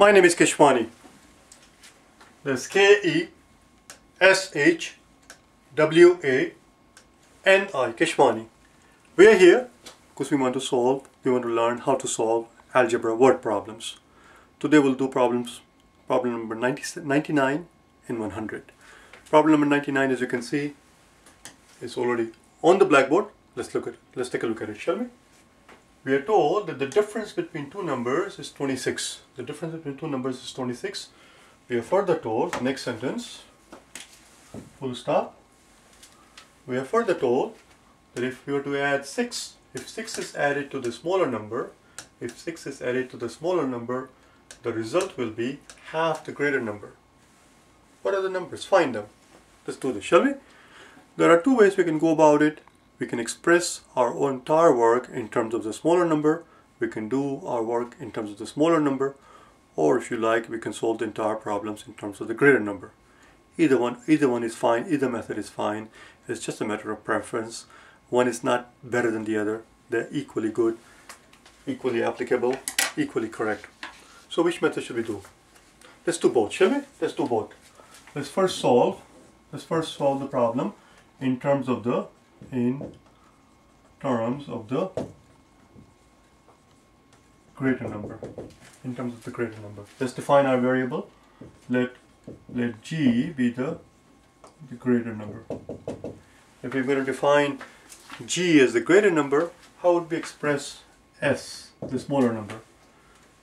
My name is Keshwani. That's K-E-S-H-W-A-N-I, Keshwani. We are here because we want to learn how to solve algebra word problems. Today we'll do problem number 99 and 100. Problem number 99, as you can see, is already on the blackboard. Let's take a look at it, shall we? We are told that the difference between two numbers is 26. The difference between two numbers is 26. We are further told, next sentence, full stop. We are further told that if we were to add 6, if 6 is added to the smaller number, if 6 is added to the smaller number, the result will be half the greater number. What are the numbers? Find them. Let's do this, shall we? There are two ways we can go about it. We can express our entire work in terms of the smaller number. We can do our work in terms of the smaller number. Or if you like, we can solve the entire problems in terms of the greater number. Either one is fine. Either method is fine. It's just a matter of preference. One is not better than the other. They're equally good, equally applicable, equally correct. So which method should we do? Let's do both, shall we? Let's do both. Let's first solve the problem in terms of the greater number. Let's define our variable. Let G be the greater number. If we're going to define G as the greater number, how would we express S, the smaller number?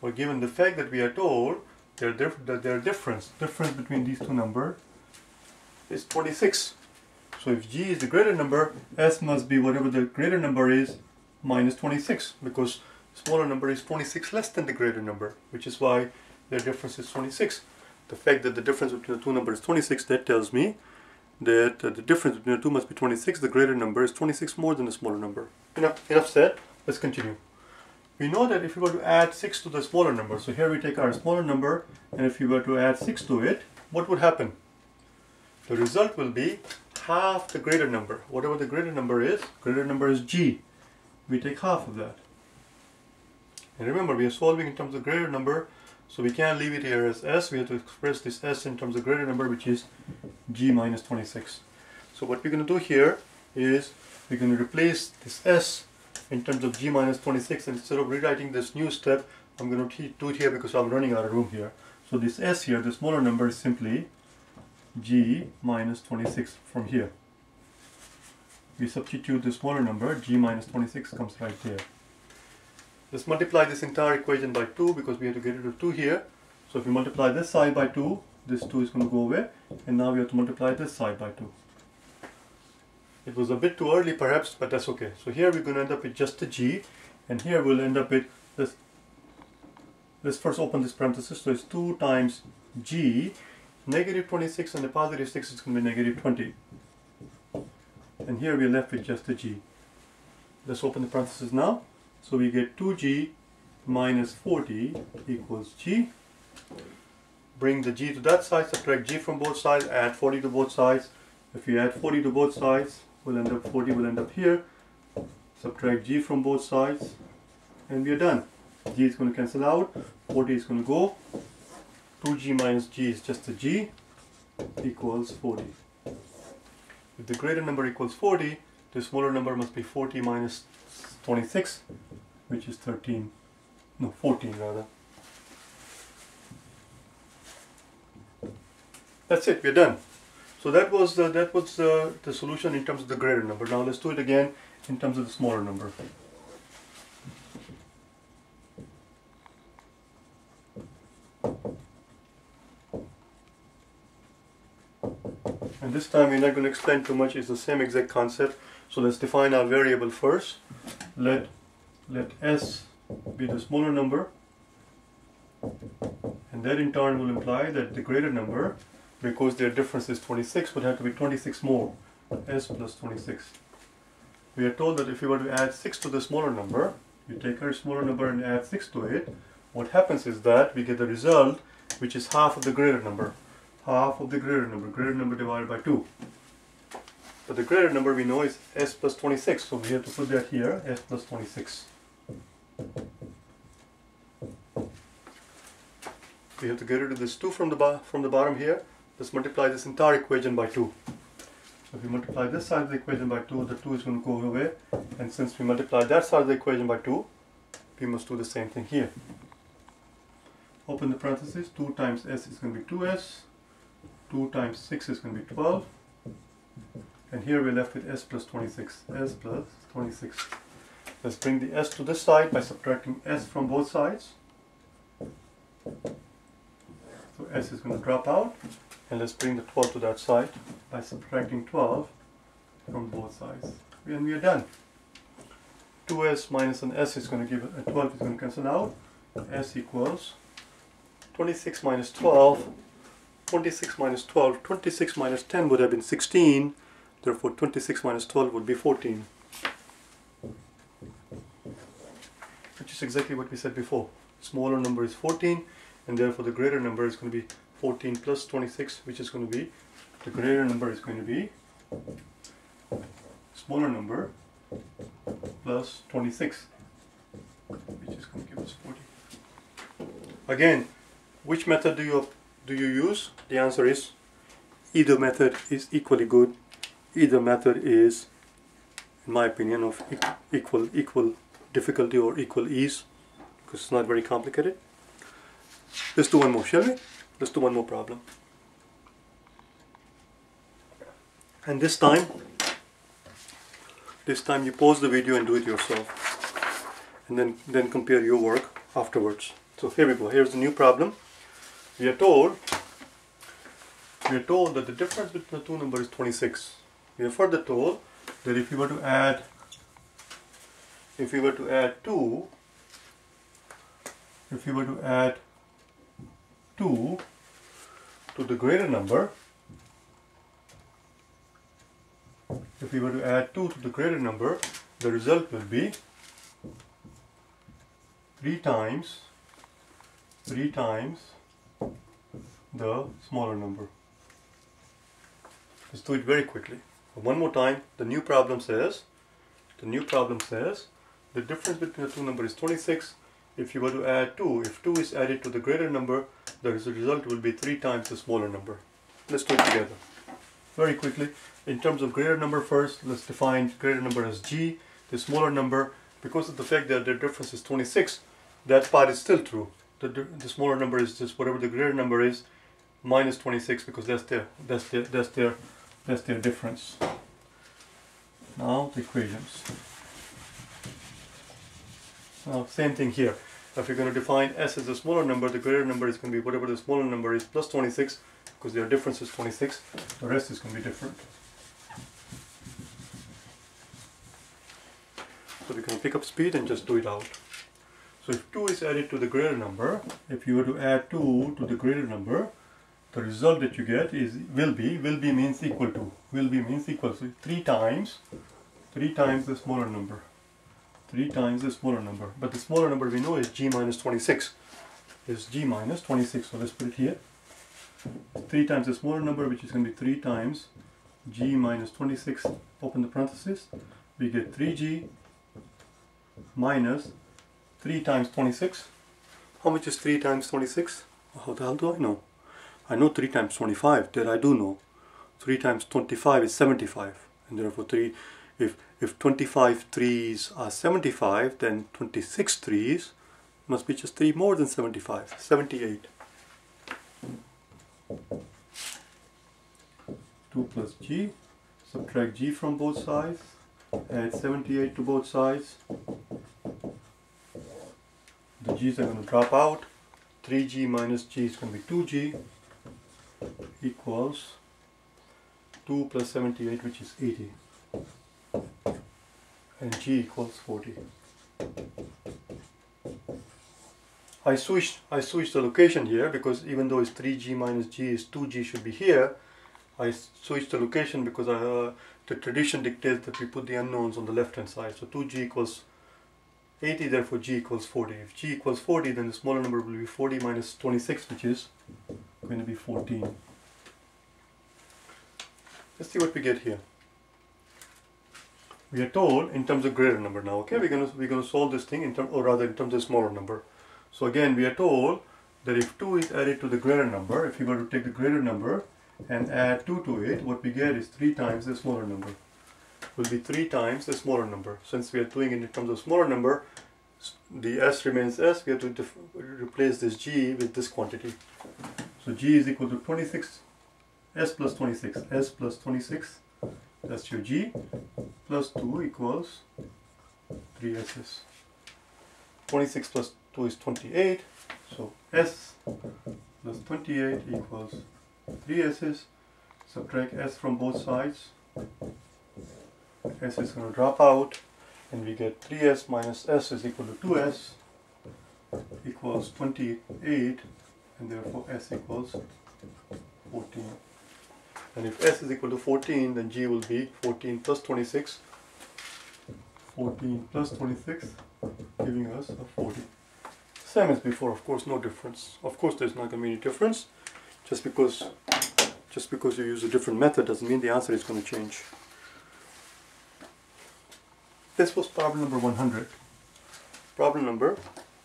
Well, given the fact that we are told that their difference between these two numbers is 26. So if G is the greater number, S must be whatever the greater number is minus 26, because smaller number is 26 less than the greater number, which is why their difference is 26. The fact that the difference between the two numbers is 26, that tells me that the difference between the two must be 26. The greater number is 26 more than the smaller number. Enough said. Let's continue. We know that if we were to add 6 to the smaller number, so here we take our smaller number, and if we were to add 6 to it, what would happen? The result will be half the greater number. Whatever the greater number is G. We take half of that. And remember, we are solving in terms of greater number, so we can't leave it here as S. We have to express this S in terms of greater number, which is G minus 26. So what we're going to do here is we're going to replace this S in terms of G minus 26, and instead of rewriting this new step, I'm going to do it here because I'm running out of room here. So this S here, the smaller number, is simply G minus 26 from here. We substitute the smaller number, G minus 26 comes right there. Let's multiply this entire equation by 2 because we have to get rid of 2 here. So if we multiply this side by 2, this 2 is going to go away, and now we have to multiply this side by 2. It was a bit too early perhaps, but that's okay. So here we're going to end up with just the G, and here we'll end up with this. Let's first open this parenthesis. So it's 2 times G, negative 26, and the positive 6 is going to be negative 20. And here we're left with just the G. Let's open the parenthesis now. So we get 2G minus 40 equals G. Bring the G to that side, subtract G from both sides, add 40 to both sides. If you add 40 to both sides, 40 will end up here. Subtract G from both sides, and we are done. G is going to cancel out, 40 is going to go. 2G minus G is just a G, equals 40. If the greater number equals 40, the smaller number must be 40 minus 26, which is 14 rather. That's it, we're done. So that was the solution in terms of the greater number. Now let's do it again in terms of the smaller number. And this time we're not going to explain too much. It's the same exact concept. So let's define our variable first. Let S be the smaller number, and that in turn will imply that the greater number, because their difference is 26, would have to be 26 more, S plus 26. We are told that if we were to add 6 to the smaller number, you take our smaller number and add 6 to it, what happens is that we get the result, which is half of the greater number. Greater number divided by 2. But the greater number we know is S plus 26, so we have to put that here, S plus 26. we have to get rid of this 2 from the bottom here. Let's multiply this entire equation by 2. So if we multiply this side of the equation by 2, the 2 is going to go away. And since we multiply that side of the equation by 2, we must do the same thing here. Open the parentheses, 2 times s is going to be 2s, 2 times 6 is going to be 12, and here we're left with s plus 26, s plus 26. Let's bring the s to this side by subtracting s from both sides. So s is going to drop out, and let's bring the 12 to that side by subtracting 12 from both sides. And we are done. 2s minus an s is going to give, 12 is going to cancel out. S equals 26 minus 12, 26 minus 12, 26 minus 10 would have been 16, therefore 26 minus 12 would be 14. Which is exactly what we said before. Smaller number is 14, and therefore the greater number is going to be 14 plus 26, which is going to be, the greater number is going to be smaller number plus 26, which is going to give us 40. Again, which method do you use? The answer is either method is equally good. Either method is, in my opinion, of equal difficulty or equal ease, because it's not very complicated. Let's do one more, shall we? Let's do one more problem. And this time you pause the video and do it yourself, and then compare your work afterwards. So here we go, here's the new problem. We are told that the difference between the two numbers is 26. We are further told that if we were to add 2 to the greater number, the result will be 3 times the smaller number. Let's do it very quickly. One more time, the new problem says the difference between the two numbers is 26. If you were to add 2, if 2 is added to the greater number, the result will be 3 times the smaller number. Let's do it together. Very quickly, in terms of greater number first, let's define greater number as g, the smaller number, because of the fact that the difference is 26, that part is still true. The smaller number is just whatever the greater number is minus 26, because that's their difference. Now the equations. Now same thing here. If you're going to define s as the smaller number, the greater number is going to be whatever the smaller number is plus 26, because their difference is 26. The rest is going to be different. So we're going to pick up speed and just do it out. So if 2 is added to the greater number, if you were to add 2 to the greater number, the result that you get is will be means equal to 3 times the smaller number. 3 times the smaller number. But the smaller number we know is g minus 26. Is g minus 26. So let's put it here. 3 times the smaller number, which is going to be 3 times g minus 26. Open the parentheses. We get 3g minus 3 times 26. How much is 3 times 26? How the hell do I know? I know 3 times 25, that I do know. 3 times 25 is 75. And therefore 3, if 25 threes are 75, then 26 threes must be just 3 more than 75, 78. 2 plus g, subtract g from both sides, add 78 to both sides. The g's are going to drop out. 3g minus g is going to be 2g equals 2 plus 78, which is 80, and g equals 40. I switched the location here, because even though it's 3g minus g is 2g should be here, I switched the location because the tradition dictates that we put the unknowns on the left hand side. So 2g equals 80, therefore g equals 40. If g equals 40, then the smaller number will be 40 minus 26, which is going to be 14. Let's see what we get here. We are told in terms of greater number now. Okay, we're going to solve this thing in terms of smaller number. So again, we are told that if 2 is added to the greater number, if you were to take the greater number and add 2 to it, what we get is 3 times the smaller number. Will be 3 times the smaller number. Since we are doing it in terms of smaller number, the s remains s, we have to replace this g with this quantity. So g is equal to 26, s plus 26, that's your g, plus 2 equals 3ss. 26 plus 2 is 28, so s plus 28 equals 3ss. Subtract s from both sides, s is going to drop out, and we get 3s minus s is equal to 2s equals 28, and therefore s equals 14. And if s is equal to 14, then g will be 14 plus 26, giving us a 40. Same as before, of course, no difference. Of course, there's not going to be any difference. Just because you use a different method doesn't mean the answer is going to change. This was problem number 100. Problem number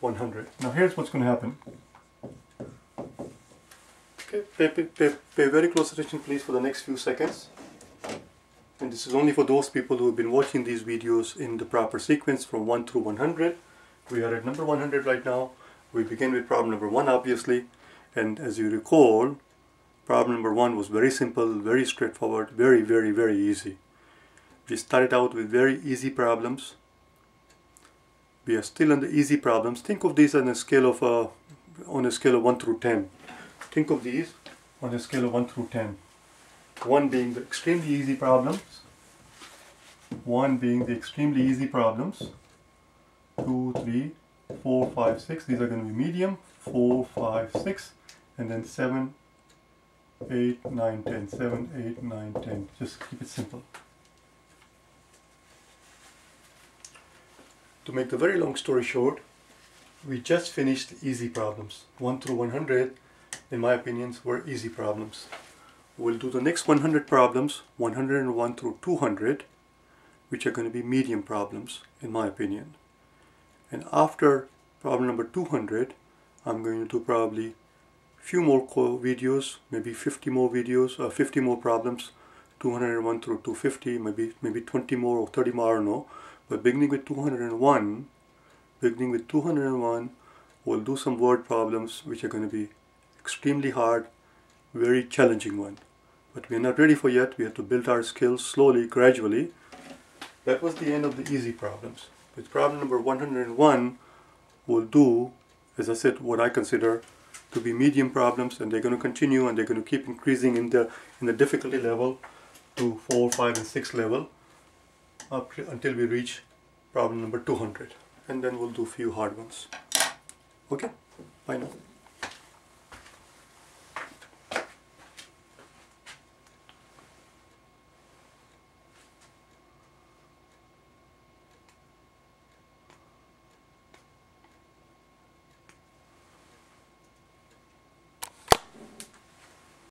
100. Now here's what's going to happen. Okay, pay very close attention please for the next few seconds. And this is only for those people who have been watching these videos in the proper sequence from 1 through 100. We are at number 100 right now. We begin with problem number 1 obviously. And as you recall, problem number 1 was very simple, very straightforward, very, very, very easy. We started out with very easy problems. We are still on the easy problems. Think of these on a scale of 1 through 10. Think of these on a scale of 1 through 10. 1 being the extremely easy problems. 1 being the extremely easy problems. 2, 3, 4, 5, 6. These are going to be medium. 4, 5, 6. And then 7, 8, 9, 10. 7, 8, 9, 10. Just keep it simple. To make the very long story short, we just finished the easy problems. 1 through 100, in my opinion, were easy problems. We'll do the next 100 problems, 101 through 200, which are going to be medium problems, in my opinion. And after problem number 200, I'm going to do probably a few more videos, maybe 50 more videos, 50 more problems, 201 through 250, maybe 20 more or 30 more, I don't know. But beginning with 201, we'll do some word problems which are going to be extremely hard, very challenging one. But we're not ready for yet. We have to build our skills slowly, gradually. That was the end of the easy problems. With problem number 101, we'll do, as I said, what I consider to be medium problems, and they're going to continue and they're going to keep increasing in the difficulty level to 4, 5, and 6 level. Up until we reach problem number 200, and then we'll do a few hard ones. Okay, bye now.